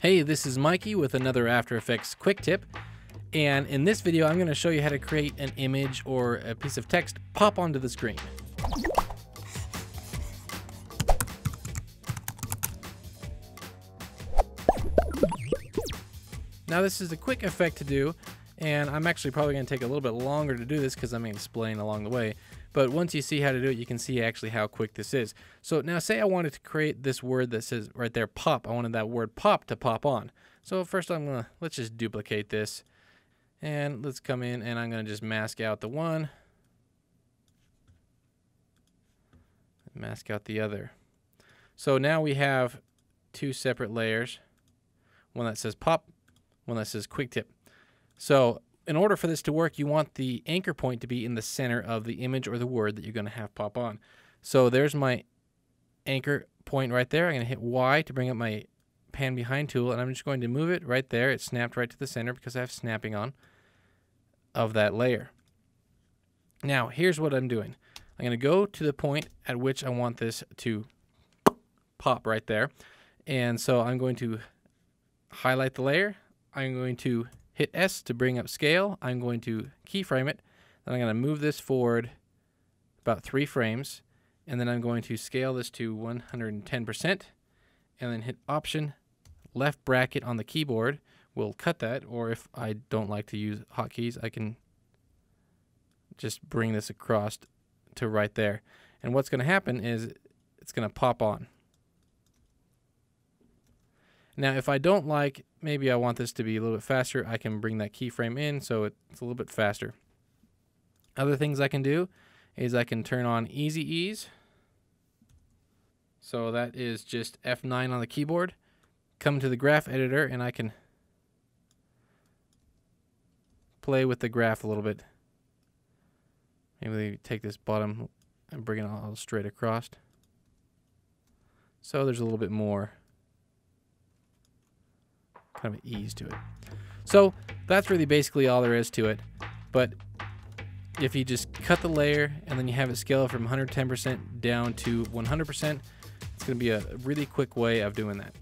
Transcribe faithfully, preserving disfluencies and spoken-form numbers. Hey, this is Mikey with another After Effects quick tip, and in this video I'm going to show you how to create an image or a piece of text pop onto the screen. Now this is a quick effect to do, and I'm actually probably going to take a little bit longer to do this because I'm going to explain along the way, but once you see how to do it you can see actually how quick this is. So now say I wanted to create this word that says right there pop. I wanted that word pop to pop on. So first I'm going to, let's just duplicate this and let's come in and I'm going to just mask out the one, mask out the other. So now we have two separate layers, one that says pop, one that says quick tip. So in order for this to work, you want the anchor point to be in the center of the image or the word that you're going to have pop on. So there's my anchor point right there. I'm going to hit Y to bring up my pan behind tool, and I'm just going to move it right there. It snapped right to the center because I have snapping on of that layer. Now here's what I'm doing. I'm going to go to the point at which I want this to pop right there. And so I'm going to highlight the layer. I'm going to hit S to bring up scale. I'm going to keyframe it. Then I'm going to move this forward about three frames. And then I'm going to scale this to one hundred ten percent. And then hit Option, left bracket on the keyboard. We'll cut that. Or if I don't like to use hotkeys, I can just bring this across to right there. And what's going to happen is it's going to pop on. Now, if I don't like, maybe I want this to be a little bit faster, I can bring that keyframe in so it's a little bit faster. Other things I can do is I can turn on Easy Ease. So that is just F nine on the keyboard. Come to the graph editor and I can play with the graph a little bit. Maybe take this bottom and bring it all straight across. So there's a little bit more kind of ease to it. So that's really basically all there is to it. But if you just cut the layer and then you have it scale from one hundred ten percent down to one hundred percent, it's going to be a really quick way of doing that.